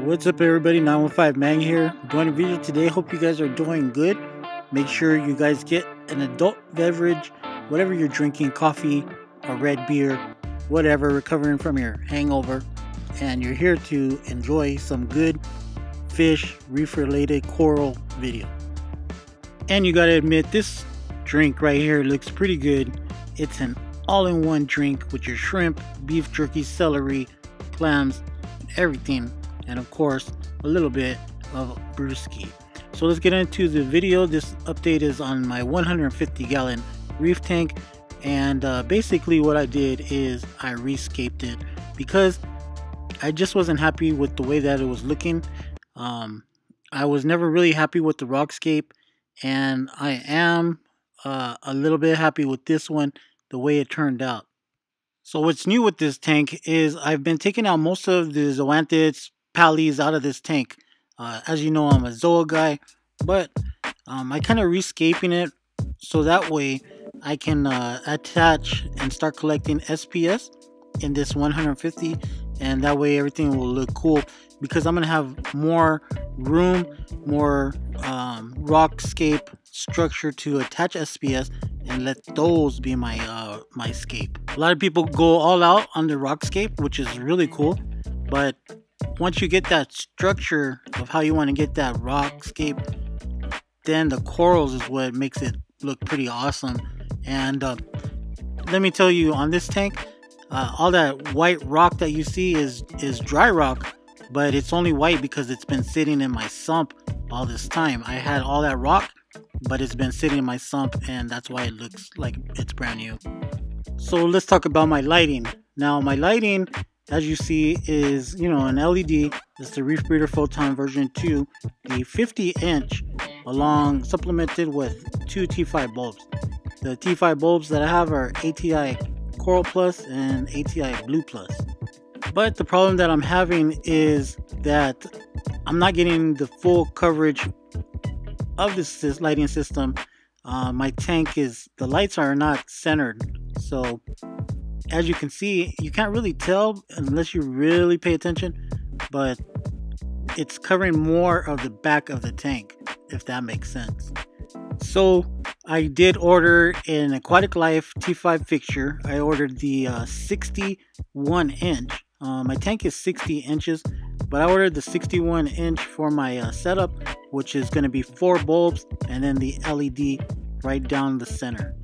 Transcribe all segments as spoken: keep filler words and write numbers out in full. What's up everybody, nine one five Mang here, doing a video today. Hope you guys are doing good. Make sure you guys get an adult beverage, whatever you're drinking, coffee, a red beer, whatever, recovering from your hangover, and you're here to enjoy some good fish, reef related coral video. And you gotta admit, this drink right here looks pretty good. It's an all-in-one drink with your shrimp, beef jerky, celery, clams, everything, and of course a little bit of brewski. So let's get into the video. This update is on my one hundred fifty gallon reef tank, and uh, basically what I did is I rescaped it because I just wasn't happy with the way that it was looking. um, I was never really happy with the rockscape, and I am uh, a little bit happy with this one, the way it turned out. So what's new with this tank is I've been taking out most of the zoanthids, pallies out of this tank. Uh, as you know, I'm a zoa guy, but um, I kind of rescaping it so that way I can uh, attach and start collecting S P S in this one hundred fifty, and that way everything will look cool because I'm gonna have more room, more um, rockscape structure to attach S P S and let those be my uh, my scape. A lot of people go all out on the rockscape, which is really cool, but once you get that structure of how you want to get that rockscape, then the corals is what makes it look pretty awesome. And uh, let me tell you, on this tank, uh, all that white rock that you see is is dry rock, but it's only white because it's been sitting in my sump all this time. I had all that rock, but it's been sitting in my sump, and that's why it looks like it's brand new. So let's talk about my lighting. Now my lighting, as you see, is, you know, an L E D. It's the Reef Breeder Photon version two, the fifty inch, along supplemented with two T five bulbs. The T five bulbs that I have are A T I Coral Plus and A T I Blue Plus. But the problem that I'm having is that I'm not getting the full coverage of this lighting system. Uh, my tank is, the lights are not centered, so as you can see, you can't really tell unless you really pay attention, but it's covering more of the back of the tank, if that makes sense. So I did order an Aquatic Life T five fixture. I ordered the uh, sixty-one inch. Uh, my tank is sixty inches, but I ordered the sixty-one inch for my uh, setup, which is going to be four bulbs and then the L E D right down the center.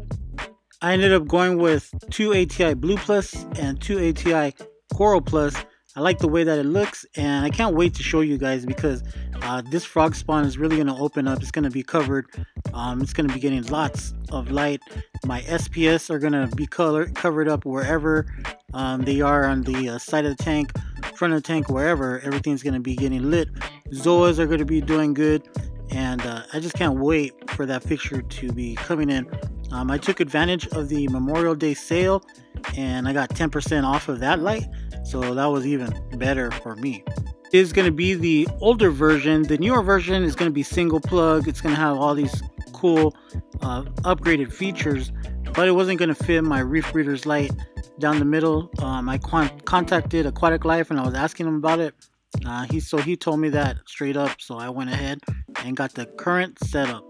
I ended up going with two A T I Blue Plus and two A T I Coral Plus. I like the way that it looks, and I can't wait to show you guys because uh, this frog spawn is really going to open up. It's going to be covered. Um, it's going to be getting lots of light. My S P S are going to be color covered up wherever um, they are, on the uh, side of the tank, front of the tank, wherever. Everything's going to be getting lit. Zoas are going to be doing good, and uh, I just can't wait for that fixture to be coming in. Um, I took advantage of the Memorial Day sale, and I got ten percent off of that light, so that was even better for me. It's going to be the older version. The newer version is going to be single plug. It's going to have all these cool uh, upgraded features, but it wasn't going to fit my Reef Breeder's light down the middle. Um, I con contacted Aquatic Life, and I was asking him about it. Uh, he so he told me that straight up, so I went ahead and got the current setup.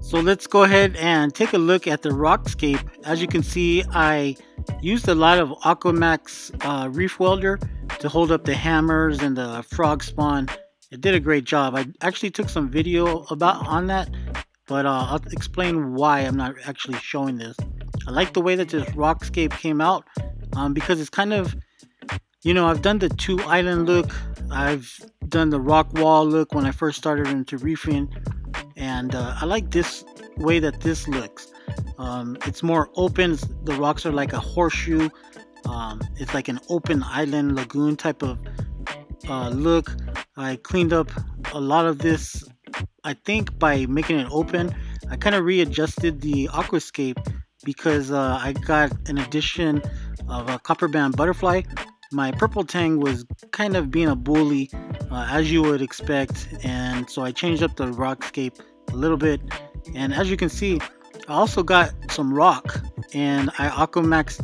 So let's go ahead and take a look at the rockscape. As you can see, I used a lot of Aquamax uh, reef welder to hold up the hammers and the frog spawn. It did a great job. I actually took some video about on that, but uh, I'll explain why I'm not actually showing this. I like the way that this rockscape came out um, because it's kind of, you know, I've done the two island look. I've done the rock wall look when I first started into reefing. And uh, I like this way that this looks. Um, it's more open. The rocks are like a horseshoe. Um, it's like an open island lagoon type of uh, look. I cleaned up a lot of this, I think, by making it open. I kind of readjusted the aquascape because uh, I got an addition of a copper band butterfly. My purple tang was kind of being a bully, uh, as you would expect, and so I changed up the rockscape a little bit. And as you can see, I also got some rock, and I Aquamax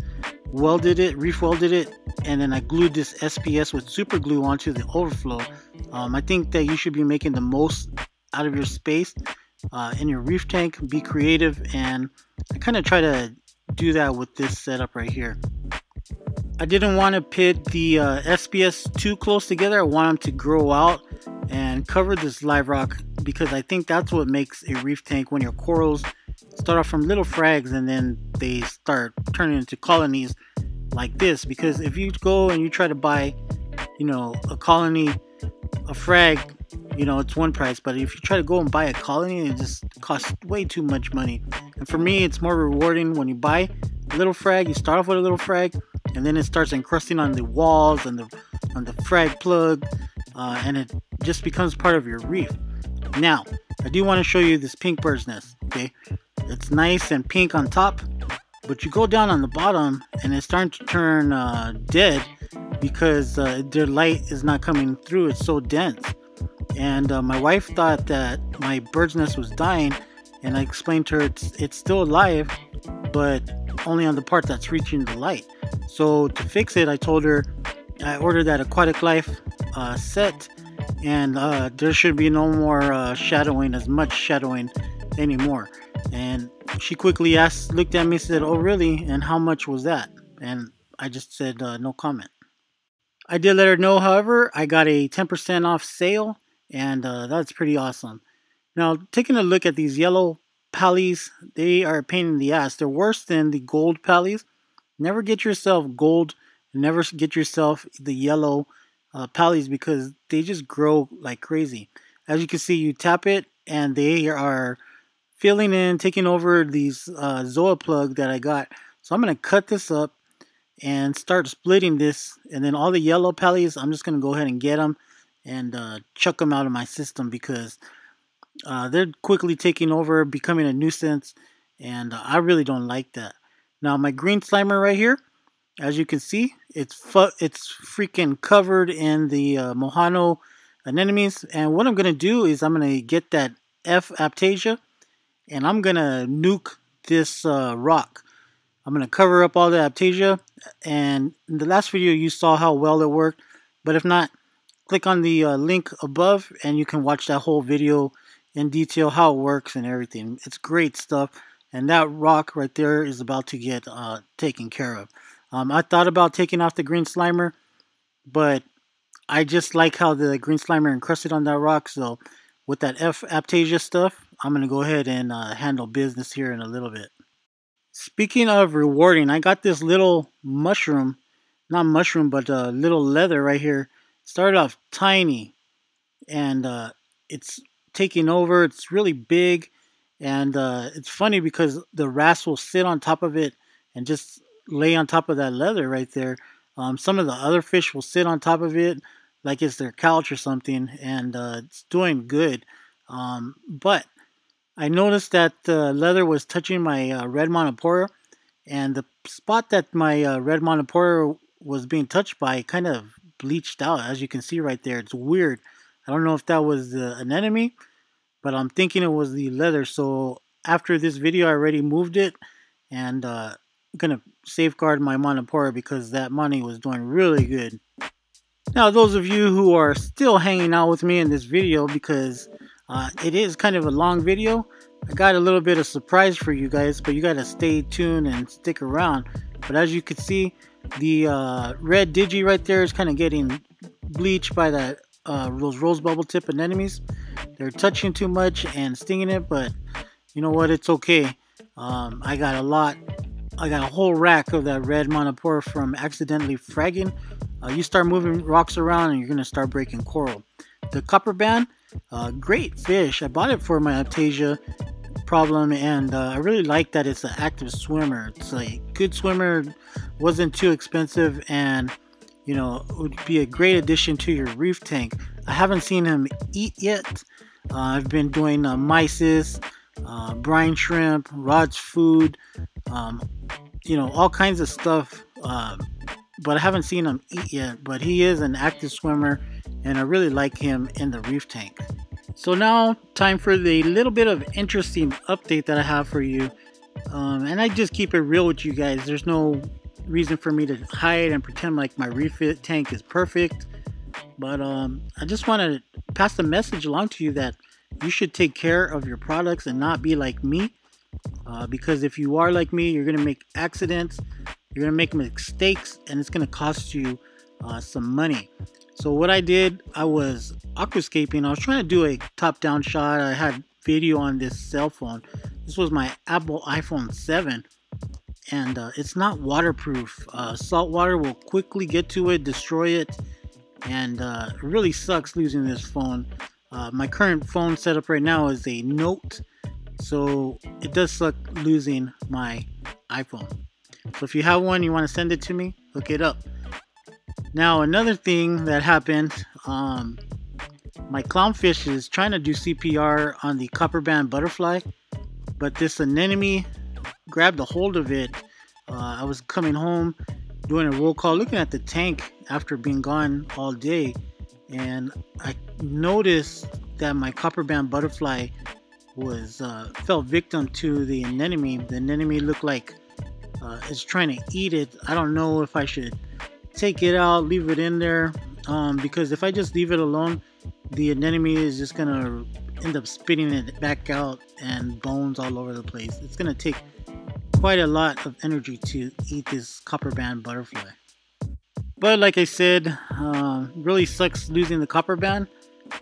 welded it, reef welded it, and then I glued this S P S with super glue onto the overflow. Um, I think that you should be making the most out of your space uh, in your reef tank. Be creative, and I kind of try to do that with this setup right here. I didn't want to pit the uh, S P S too close together. I want them to grow out and cover this live rock, because I think that's what makes a reef tank, when your corals start off from little frags and then they start turning into colonies like this. Because if you go and you try to buy, you know, a colony, a frag, you know, it's one price, but if you try to go and buy a colony, it just costs way too much money. And for me, it's more rewarding when you buy a little frag, you start off with a little frag, and then it starts encrusting on the walls and the on the frag plug, uh, and it just becomes part of your reef. Now, I do want to show you this pink bird's nest. Okay, it's nice and pink on top, but you go down on the bottom and it's starting to turn uh, dead, because uh, their light is not coming through. It's so dense. And uh, my wife thought that my bird's nest was dying, and I explained to her it's, it's still alive, but only on the part that's reaching the light. So to fix it, I told her I ordered that Aquatic Life uh, set, and uh, there should be no more uh, shadowing, as much shadowing anymore. And she quickly asked, looked at me, said, "Oh really? And how much was that?" And I just said uh, no comment. I did let her know, however, I got a ten percent off sale, and uh, that's pretty awesome. Now, taking a look at these yellow pallies, they are a pain in the ass. They're worse than the gold pallies. Never get yourself gold, never get yourself the yellow uh, pallies, because they just grow like crazy. As you can see, you tap it and they are filling in, taking over these uh, zoa plug that I got. So I'm going to cut this up and start splitting this, and then all the yellow pallies, I'm just going to go ahead and get them and uh, chuck them out of my system, because uh, they're quickly taking over, becoming a nuisance, and uh, I really don't like that. Now my green slimer right here, as you can see, it's fu it's freaking covered in the uh, Mohano anemones, and what I'm going to do is I'm going to get that F-Aiptasia, and I'm going to nuke this uh, rock. I'm going to cover up all the Aiptasia, and in the last video you saw how well it worked, but if not, click on the uh, link above and you can watch that whole video in detail, how it works and everything. It's great stuff, and that rock right there is about to get uh, taken care of. Um, I thought about taking off the green slimer, but I just like how the green slimer encrusted on that rock, so with that F-Aiptasia stuff, I'm going to go ahead and uh, handle business here in a little bit. Speaking of rewarding, I got this little mushroom, not mushroom, but a uh, little leather right here. Started off tiny, and uh, it's taking over. It's really big, and uh, it's funny because the wrasse will sit on top of it and just lay on top of that leather right there. Um, some of the other fish will sit on top of it like it's their couch or something, and uh, it's doing good. Um, but I noticed that the uh, leather was touching my uh, red monopora, and the spot that my uh, red monopora was being touched by kind of bleached out, as you can see right there. It's weird. I don't know if that was the anemone, but I'm thinking it was the leather. So after this video, I already moved it, and uh, I'm going to safeguard my monopora, because that money was doing really good. Now, those of you who are still hanging out with me in this video, because Uh, it is kind of a long video, I got a little bit of surprise for you guys, but you got to stay tuned and stick around. But as you can see, the uh, red digi right there is kind of getting bleached by that uh, those rose bubble tip anemones. They're touching too much and stinging it, but you know what, it's okay. Um, I got a lot, I got a whole rack of that red monopora from accidentally fragging. Uh, you start moving rocks around and you're going to start breaking coral. The copper band, uh, great fish. I bought it for my Aiptasia problem, and uh, I really like that it's an active swimmer. It's a good swimmer, wasn't too expensive, and you know, it would be a great addition to your reef tank. I haven't seen him eat yet. Uh, I've been doing uh, mysis, uh, brine shrimp, rod's food, um, you know, all kinds of stuff, uh, but I haven't seen him eat yet. But he is an active swimmer, and I really like him in the reef tank. So now, time for the little bit of interesting update that I have for you. Um, and I just keep it real with you guys. There's no reason for me to hide and pretend like my reef tank is perfect. But um, I just want to pass the message along to you that you should take care of your products and not be like me. Uh, because if you are like me, you're going to make accidents, you're going to make mistakes, and it's going to cost you uh, some money. So what I did, I was aquascaping. I was trying to do a top-down shot. I had video on this cell phone. This was my Apple iPhone seven. And uh, it's not waterproof. Uh, salt water will quickly get to it, destroy it. And uh, it really sucks losing this phone. Uh, my current phone setup right now is a Note. So it does suck losing my iPhone. So if you have one, you want to send it to me, hook it up. Now another thing that happened, um, my clownfish is trying to do C P R on the copperband butterfly, but this anemone grabbed a hold of it. Uh, I was coming home doing a roll call, looking at the tank after being gone all day, and I noticed that my copperband butterfly was uh, fell victim to the anemone. The anemone looked like uh, it's trying to eat it. I don't know if I should take it out, leave it in there, um, because if I just leave it alone, the anemone is just gonna end up spitting it back out and bones all over the place. It's gonna take quite a lot of energy to eat this copperband butterfly. But like I said, uh, really sucks losing the copperband.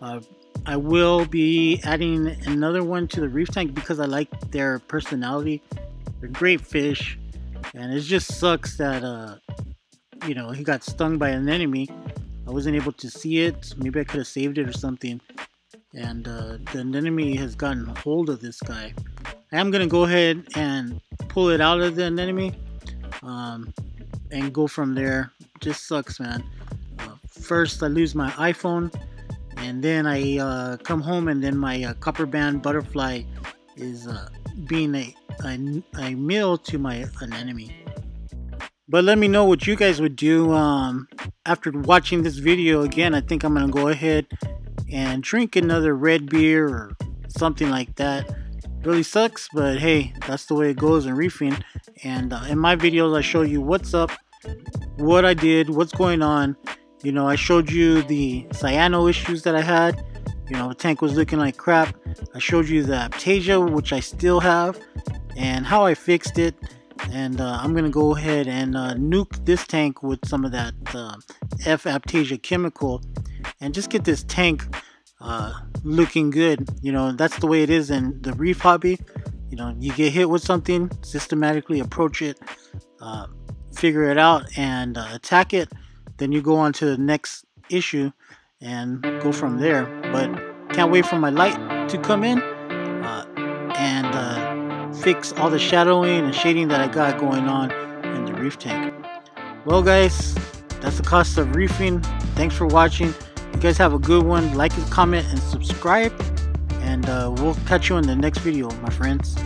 Uh, I will be adding another one to the reef tank because I like their personality. They're great fish, and it just sucks that uh, you know, he got stung by an enemy. I wasn't able to see it. Maybe I could have saved it or something. And uh, the anemone has gotten a hold of this guy. I am going to go ahead and pull it out of the anemone um, and go from there. Just sucks, man. Uh, first, I lose my iPhone, and then I uh, come home, and then my uh, copperband butterfly is uh, being a, a, a meal to my anemone. But let me know what you guys would do um, after watching this video. Again, I think I'm going to go ahead and drink another red beer or something like that. Really sucks, but hey, that's the way it goes in reefing. And uh, in my videos, I show you what's up, what I did, what's going on. You know, I showed you the cyano issues that I had. You know, the tank was looking like crap. I showed you the Aptasia, which I still have, and how I fixed it. And uh, I'm going to go ahead and uh, nuke this tank with some of that uh, F-Aiptasia chemical and just get this tank uh, looking good. You know, that's the way it is in the reef hobby. You know, you get hit with something, systematically approach it, uh, figure it out, and uh, attack it. Then you go on to the next issue and go from there. But can't wait for my light to come in uh, and uh, fix all the shadowing and shading that I got going on in the reef tank. Well guys, that's the cost of reefing. Thanks for watching. You guys have a good one. Like, comment, and subscribe. And uh, we'll catch you in the next video, my friends.